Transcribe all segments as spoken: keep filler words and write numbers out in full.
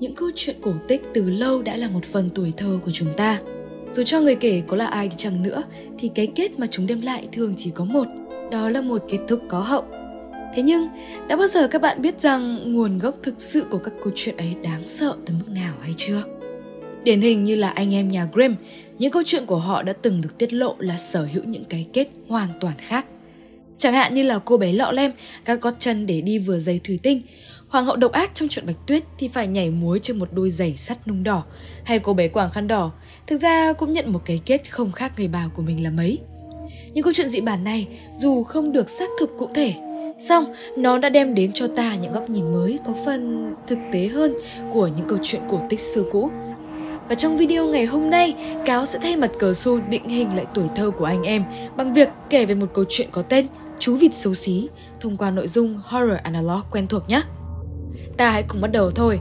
những câu chuyện cổ tích từ lâu đã là một phần tuổi thơ của chúng ta. Dù cho người kể có là ai đi chăng nữa, thì cái kết mà chúng đem lại thường chỉ có một, đó là một kết thúc có hậu. Thế nhưng, đã bao giờ các bạn biết rằng nguồn gốc thực sự của các câu chuyện ấy đáng sợ tới mức nào hay chưa? Điển hình như là anh em nhà Grimm, những câu chuyện của họ đã từng được tiết lộ là sở hữu những cái kết hoàn toàn khác. Chẳng hạn như là cô bé lọ lem cắt gót chân để đi vừa giày thủy tinh, hoàng hậu độc ác trong truyện Bạch Tuyết thì phải nhảy múa trên một đôi giày sắt nung đỏ, hay cô bé quàng khăn đỏ thực ra cũng nhận một cái kết không khác người bà của mình là mấy. Những câu chuyện dị bản này dù không được xác thực cụ thể, song nó đã đem đến cho ta những góc nhìn mới có phần thực tế hơn của những câu chuyện cổ tích xưa cũ. Và trong video ngày hôm nay, Cáo sẽ thay mặt Cờ Su định hình lại tuổi thơ của anh em bằng việc kể về một câu chuyện có tên Chú Vịt Xấu Xí thông qua nội dung Horror Analog quen thuộc nhé. Ta hãy cùng bắt đầu thôi!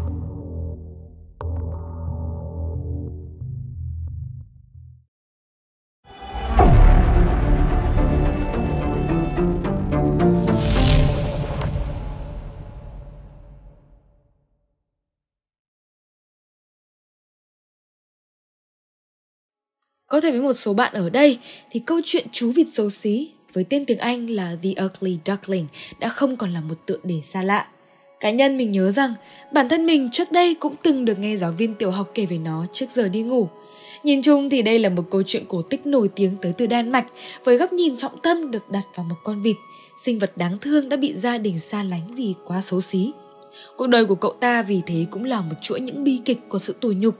Có thể với một số bạn ở đây thì câu chuyện Chú Vịt Xấu Xí với tên tiếng Anh là The Ugly Duckling đã không còn là một tựa đề xa lạ. Cá nhân mình nhớ rằng bản thân mình trước đây cũng từng được nghe giáo viên tiểu học kể về nó trước giờ đi ngủ. Nhìn chung thì đây là một câu chuyện cổ tích nổi tiếng tới từ Đan Mạch với góc nhìn trọng tâm được đặt vào một con vịt, sinh vật đáng thương đã bị gia đình xa lánh vì quá xấu xí. Cuộc đời của cậu ta vì thế cũng là một chuỗi những bi kịch của sự tủi nhục.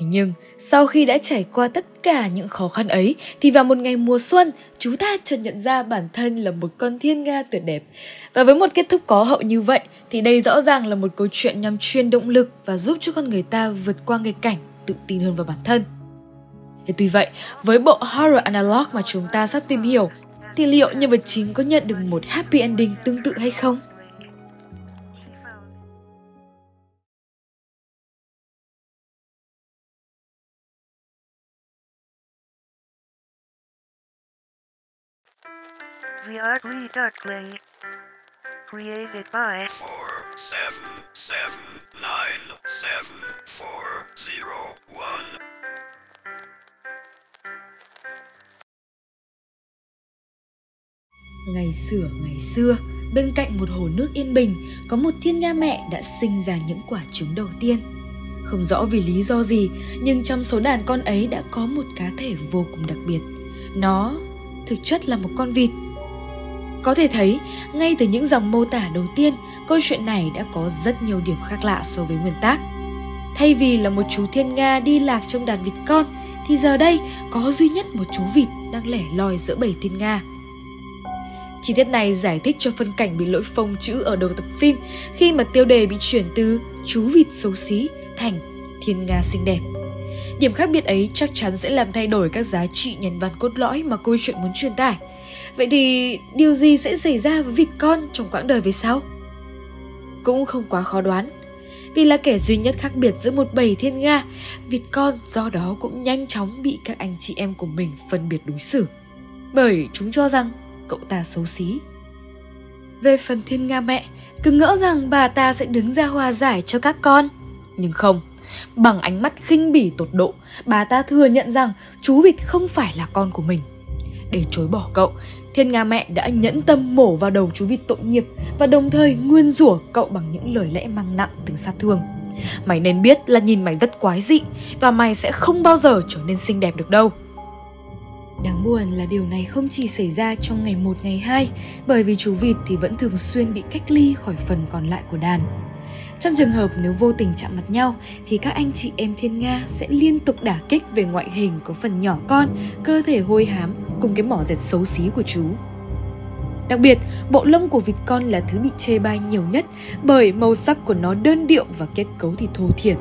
Thế nhưng, sau khi đã trải qua tất cả những khó khăn ấy, thì vào một ngày mùa xuân, chú ta chợt nhận ra bản thân là một con thiên nga tuyệt đẹp. Và với một kết thúc có hậu như vậy, thì đây rõ ràng là một câu chuyện nhằm truyền động lực và giúp cho con người ta vượt qua nghịch cảnh, tự tin hơn vào bản thân. Thế tuy vậy, với bộ Horror Analog mà chúng ta sắp tìm hiểu, thì liệu nhân vật chính có nhận được một happy ending tương tự hay không? The Ugly Duckling, created by four seven seven nine seven four zero one. Ngày xưa ngày xưa, bên cạnh một hồ nước yên bình, có một thiên nga mẹ đã sinh ra những quả trứng đầu tiên. Không rõ vì lý do gì, nhưng trong số đàn con ấy đã có một cá thể vô cùng đặc biệt. Nó thực chất là một con vịt. Có thể thấy, ngay từ những dòng mô tả đầu tiên, câu chuyện này đã có rất nhiều điểm khác lạ so với nguyên tác. Thay vì là một chú thiên nga đi lạc trong đàn vịt con, thì giờ đây có duy nhất một chú vịt đang lẻ loi giữa bầy thiên nga. Chi tiết này giải thích cho phân cảnh bị lỗi phông chữ ở đầu tập phim khi mà tiêu đề bị chuyển từ Chú Vịt Xấu Xí thành Thiên Nga Xinh Đẹp. Điểm khác biệt ấy chắc chắn sẽ làm thay đổi các giá trị nhân văn cốt lõi mà câu chuyện muốn truyền tải. Vậy thì điều gì sẽ xảy ra với vịt con trong quãng đời về sau? Cũng không quá khó đoán, vì là kẻ duy nhất khác biệt giữa một bầy thiên nga, vịt con do đó cũng nhanh chóng bị các anh chị em của mình phân biệt đối xử, bởi chúng cho rằng cậu ta xấu xí. Về phần thiên nga mẹ, cứ ngỡ rằng bà ta sẽ đứng ra hòa giải cho các con, nhưng không. Bằng ánh mắt khinh bỉ tột độ, bà ta thừa nhận rằng chú vịt không phải là con của mình. Để chối bỏ cậu, thiên nga mẹ đã nhẫn tâm mổ vào đầu chú vịt tội nghiệp và đồng thời nguyên rủa cậu bằng những lời lẽ mang nặng từng sát thương. Mày nên biết là nhìn mày rất quái dị và mày sẽ không bao giờ trở nên xinh đẹp được đâu. Đáng buồn là điều này không chỉ xảy ra trong ngày một ngày hai, bởi vì chú vịt thì vẫn thường xuyên bị cách ly khỏi phần còn lại của đàn. Trong trường hợp nếu vô tình chạm mặt nhau thì các anh chị em thiên nga sẽ liên tục đả kích về ngoại hình có phần nhỏ con, cơ thể hôi hám cùng cái mỏ dẹt xấu xí của chú. Đặc biệt, bộ lông của vịt con là thứ bị chê bai nhiều nhất bởi màu sắc của nó đơn điệu và kết cấu thì thô thiển.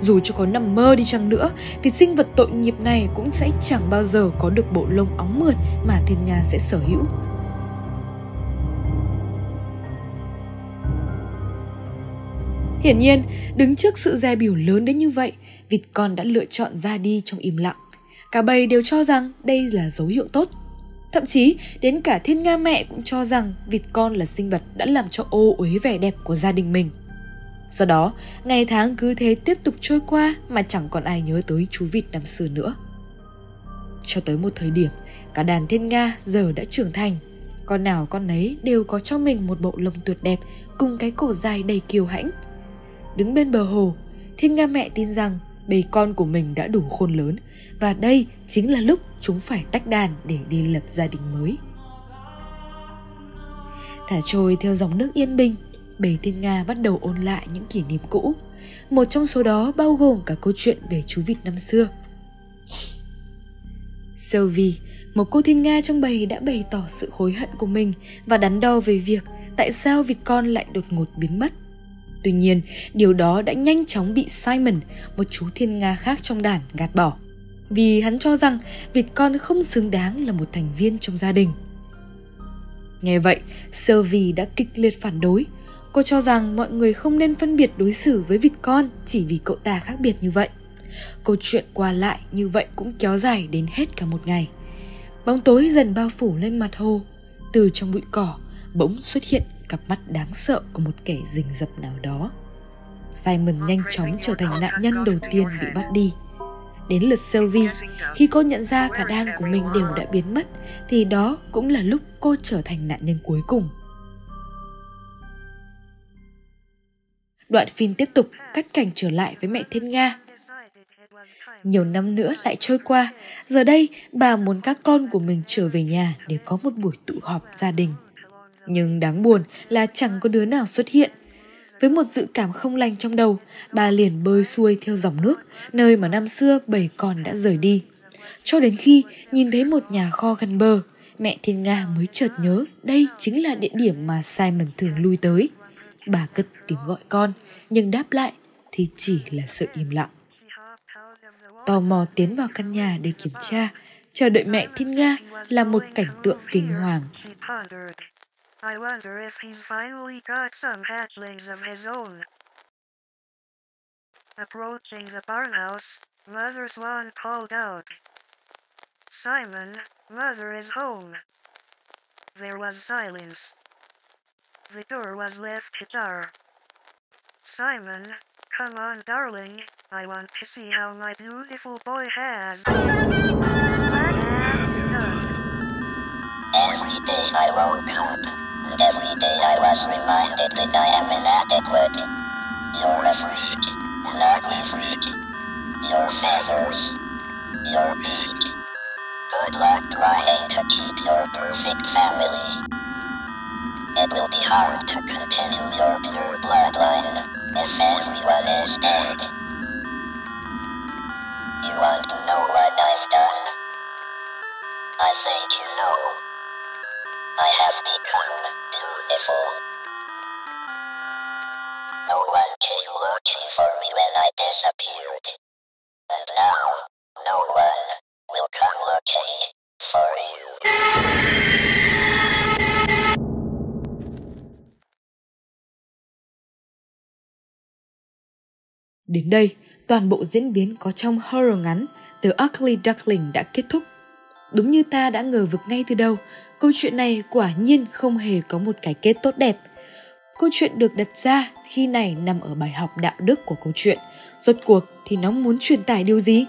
Dù cho có nằm mơ đi chăng nữa thì sinh vật tội nghiệp này cũng sẽ chẳng bao giờ có được bộ lông óng mượt mà thiên nga sẽ sở hữu. Hiển nhiên, đứng trước sự dè bỉu lớn đến như vậy, vịt con đã lựa chọn ra đi trong im lặng. Cả bầy đều cho rằng đây là dấu hiệu tốt. Thậm chí, đến cả thiên nga mẹ cũng cho rằng vịt con là sinh vật đã làm cho ô uế vẻ đẹp của gia đình mình. Do đó, ngày tháng cứ thế tiếp tục trôi qua mà chẳng còn ai nhớ tới chú vịt năm xưa nữa. Cho tới một thời điểm, cả đàn thiên nga giờ đã trưởng thành. Con nào con nấy đều có cho mình một bộ lông tuyệt đẹp cùng cái cổ dài đầy kiêu hãnh. Đứng bên bờ hồ, thiên nga mẹ tin rằng bầy con của mình đã đủ khôn lớn và đây chính là lúc chúng phải tách đàn để đi lập gia đình mới. Thả trôi theo dòng nước yên bình, bầy thiên nga bắt đầu ôn lại những kỷ niệm cũ. Một trong số đó bao gồm cả câu chuyện về chú vịt năm xưa. Sylvie, một cô thiên nga trong bầy, đã bày tỏ sự hối hận của mình và đắn đo về việc tại sao vịt con lại đột ngột biến mất. Tuy nhiên, điều đó đã nhanh chóng bị Simon, một chú thiên nga khác trong đàn, gạt bỏ, vì hắn cho rằng vịt con không xứng đáng là một thành viên trong gia đình. Nghe vậy, Sylvie đã kịch liệt phản đối. Cô cho rằng mọi người không nên phân biệt đối xử với vịt con chỉ vì cậu ta khác biệt như vậy. Câu chuyện qua lại như vậy cũng kéo dài đến hết cả một ngày. Bóng tối dần bao phủ lên mặt hồ. Từ trong bụi cỏ, bỗng xuất hiện cặp mắt đáng sợ của một kẻ rình rập nào đó. Simon nhanh chóng trở thành nạn nhân đầu tiên bị bắt đi. Đến lượt Sylvie, khi cô nhận ra cả đàn của mình đều đã biến mất, thì đó cũng là lúc cô trở thành nạn nhân cuối cùng. Đoạn phim tiếp tục cắt cảnh trở lại với mẹ thiên nga. Nhiều năm nữa lại trôi qua, giờ đây bà muốn các con của mình trở về nhà để có một buổi tụ họp gia đình. Nhưng đáng buồn là chẳng có đứa nào xuất hiện. Với một dự cảm không lành trong đầu, bà liền bơi xuôi theo dòng nước, nơi mà năm xưa bầy con đã rời đi. Cho đến khi nhìn thấy một nhà kho gần bờ, mẹ thiên nga mới chợt nhớ đây chính là địa điểm mà Simon thường lui tới. Bà cất tiếng gọi con, nhưng đáp lại thì chỉ là sự im lặng. Tò mò tiến vào căn nhà để kiểm tra, chờ đợi mẹ thiên nga là một cảnh tượng kinh hoàng. Simon, mother is home. There was silence. The door was left ajar. Simon, come on darling, I want to see how my beautiful boy has done. Every day I wrote out, and every day I was reminded that I am inadequate. You're a freak, an ugly freak. Your feathers, your beak. Good luck trying to keep your perfect family. It will be hard to continue your pure bloodline if everyone is dead. You want to know what I've done? I think you know. I have become beautiful. No one came looking for me when I disappeared. And now, no one will come looking for you. Đến đây, toàn bộ diễn biến có trong horror ngắn The Ugly Duckling đã kết thúc. Đúng như ta đã ngờ vực ngay từ đầu, câu chuyện này quả nhiên không hề có một cái kết tốt đẹp. Câu chuyện được đặt ra khi này nằm ở bài học đạo đức của câu chuyện. Rốt cuộc thì nó muốn truyền tải điều gì?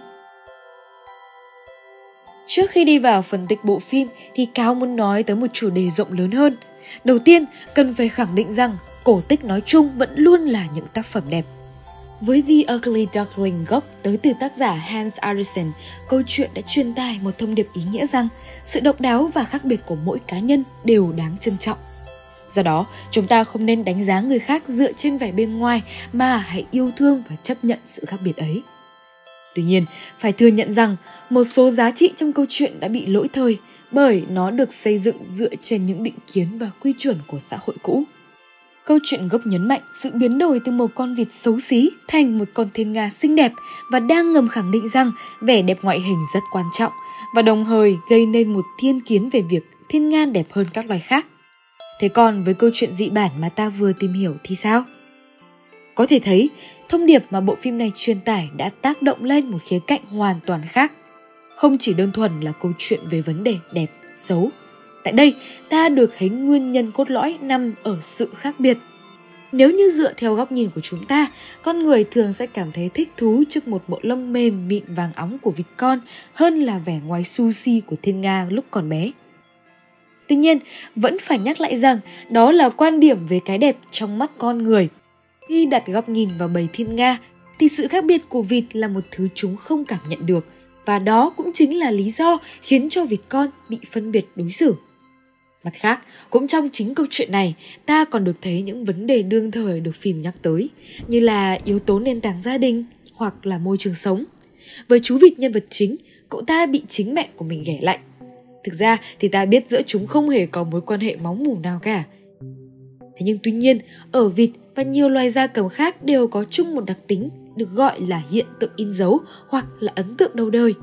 Trước khi đi vào phân tích bộ phim thì Cáo muốn nói tới một chủ đề rộng lớn hơn. Đầu tiên, cần phải khẳng định rằng cổ tích nói chung vẫn luôn là những tác phẩm đẹp. Với The Ugly Duckling gốc tới từ tác giả Hans Andersen, câu chuyện đã truyền tải một thông điệp ý nghĩa rằng sự độc đáo và khác biệt của mỗi cá nhân đều đáng trân trọng. Do đó, chúng ta không nên đánh giá người khác dựa trên vẻ bên ngoài mà hãy yêu thương và chấp nhận sự khác biệt ấy. Tuy nhiên, phải thừa nhận rằng một số giá trị trong câu chuyện đã bị lỗi thời bởi nó được xây dựng dựa trên những định kiến và quy chuẩn của xã hội cũ. Câu chuyện gốc nhấn mạnh sự biến đổi từ một con vịt xấu xí thành một con thiên nga xinh đẹp và đang ngầm khẳng định rằng vẻ đẹp ngoại hình rất quan trọng và đồng thời gây nên một thiên kiến về việc thiên nga đẹp hơn các loài khác. Thế còn với câu chuyện dị bản mà ta vừa tìm hiểu thì sao? Có thể thấy, thông điệp mà bộ phim này truyền tải đã tác động lên một khía cạnh hoàn toàn khác. Không chỉ đơn thuần là câu chuyện về vấn đề đẹp, xấu. Tại đây, ta được thấy nguyên nhân cốt lõi nằm ở sự khác biệt. Nếu như dựa theo góc nhìn của chúng ta, con người thường sẽ cảm thấy thích thú trước một bộ lông mềm mịn vàng óng của vịt con hơn là vẻ ngoài sushi của thiên nga lúc còn bé. Tuy nhiên, vẫn phải nhắc lại rằng đó là quan điểm về cái đẹp trong mắt con người. Khi đặt góc nhìn vào bầy thiên nga, thì sự khác biệt của vịt là một thứ chúng không cảm nhận được, và đó cũng chính là lý do khiến cho vịt con bị phân biệt đối xử. Mặt khác, cũng trong chính câu chuyện này, ta còn được thấy những vấn đề đương thời được phim nhắc tới, như là yếu tố nền tảng gia đình hoặc là môi trường sống. Với chú vịt nhân vật chính, cậu ta bị chính mẹ của mình ghẻ lạnh. Thực ra thì ta biết giữa chúng không hề có mối quan hệ máu mủ nào cả. Thế nhưng tuy nhiên, ở vịt và nhiều loài gia cầm khác đều có chung một đặc tính được gọi là hiện tượng in dấu hoặc là ấn tượng đầu đời.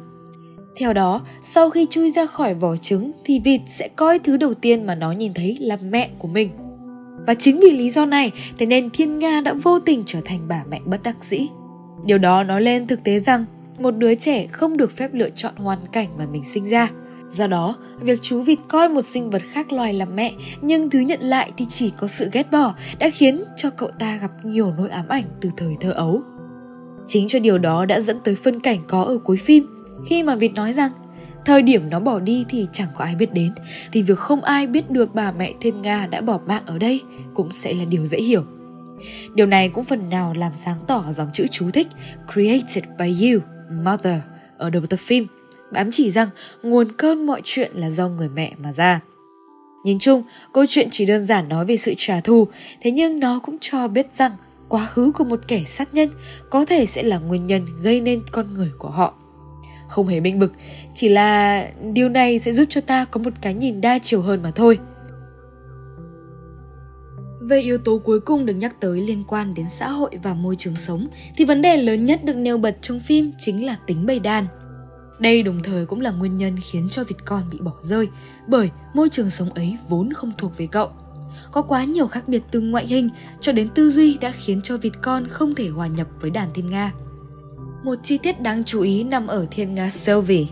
Theo đó, sau khi chui ra khỏi vỏ trứng thì vịt sẽ coi thứ đầu tiên mà nó nhìn thấy là mẹ của mình. Và chính vì lý do này, thế nên thiên nga đã vô tình trở thành bà mẹ bất đắc dĩ. Điều đó nói lên thực tế rằng một đứa trẻ không được phép lựa chọn hoàn cảnh mà mình sinh ra. Do đó, việc chú vịt coi một sinh vật khác loài làm mẹ nhưng thứ nhận lại thì chỉ có sự ghét bỏ đã khiến cho cậu ta gặp nhiều nỗi ám ảnh từ thời thơ ấu. Chính cho điều đó đã dẫn tới phân cảnh có ở cuối phim, khi mà vịt nói rằng thời điểm nó bỏ đi thì chẳng có ai biết đến, thì việc không ai biết được bà mẹ thiên nga đã bỏ mạng ở đây cũng sẽ là điều dễ hiểu. Điều này cũng phần nào làm sáng tỏ dòng chữ chú thích Created by you, mother ở đầu tập phim, ám chỉ rằng nguồn cơn mọi chuyện là do người mẹ mà ra. Nhìn chung, câu chuyện chỉ đơn giản nói về sự trả thù, thế nhưng nó cũng cho biết rằng quá khứ của một kẻ sát nhân có thể sẽ là nguyên nhân gây nên con người của họ. Không hề minh bạch, chỉ là điều này sẽ giúp cho ta có một cái nhìn đa chiều hơn mà thôi. Về yếu tố cuối cùng được nhắc tới liên quan đến xã hội và môi trường sống, thì vấn đề lớn nhất được nêu bật trong phim chính là tính bầy đàn. Đây đồng thời cũng là nguyên nhân khiến cho vịt con bị bỏ rơi, bởi môi trường sống ấy vốn không thuộc về cậu. Có quá nhiều khác biệt từ ngoại hình cho đến tư duy đã khiến cho vịt con không thể hòa nhập với đàn thiên nga. Một chi tiết đáng chú ý nằm ở thiên nga Sylvie.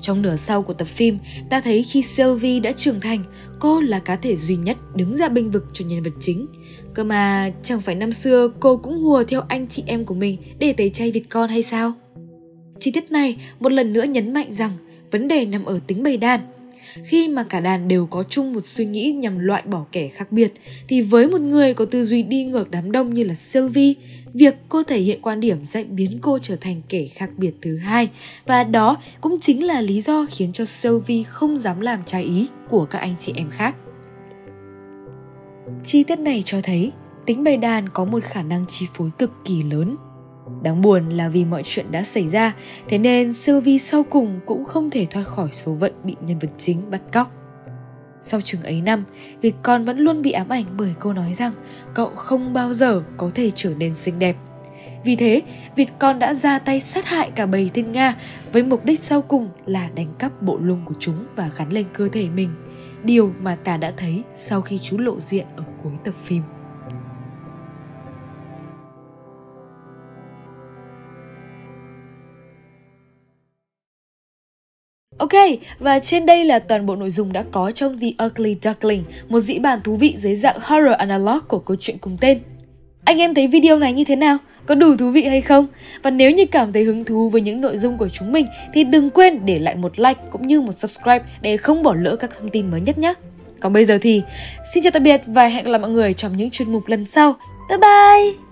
Trong nửa sau của tập phim, ta thấy khi Sylvie đã trưởng thành, cô là cá thể duy nhất đứng ra bênh vực cho nhân vật chính. Cơ mà chẳng phải năm xưa cô cũng hùa theo anh chị em của mình để tẩy chay vịt con hay sao? Chi tiết này một lần nữa nhấn mạnh rằng vấn đề nằm ở tính bầy đàn. Khi mà cả đàn đều có chung một suy nghĩ nhằm loại bỏ kẻ khác biệt, thì với một người có tư duy đi ngược đám đông như là Sylvie, việc cô thể hiện quan điểm sẽ biến cô trở thành kẻ khác biệt thứ hai, và đó cũng chính là lý do khiến cho Sylvie không dám làm trái ý của các anh chị em khác. Chi tiết này cho thấy tính bầy đàn có một khả năng chi phối cực kỳ lớn. Đáng buồn là vì mọi chuyện đã xảy ra, thế nên Sylvie sau cùng cũng không thể thoát khỏi số phận bị nhân vật chính bắt cóc. Sau chừng ấy năm, vịt con vẫn luôn bị ám ảnh bởi câu nói rằng cậu không bao giờ có thể trở nên xinh đẹp. Vì thế, vịt con đã ra tay sát hại cả bầy thiên nga với mục đích sau cùng là đánh cắp bộ lông của chúng và gắn lên cơ thể mình, điều mà ta đã thấy sau khi chú lộ diện ở cuối tập phim. Ok, và trên đây là toàn bộ nội dung đã có trong The Ugly Duckling, một dĩ bàn thú vị dưới dạng Horror Analog của câu chuyện cùng tên. Anh em thấy video này như thế nào? Có đủ thú vị hay không? Và nếu như cảm thấy hứng thú với những nội dung của chúng mình thì đừng quên để lại một like cũng như một subscribe để không bỏ lỡ các thông tin mới nhất nhé. Còn bây giờ thì xin chào tạm biệt và hẹn gặp lại mọi người trong những chuyên mục lần sau. Bye bye!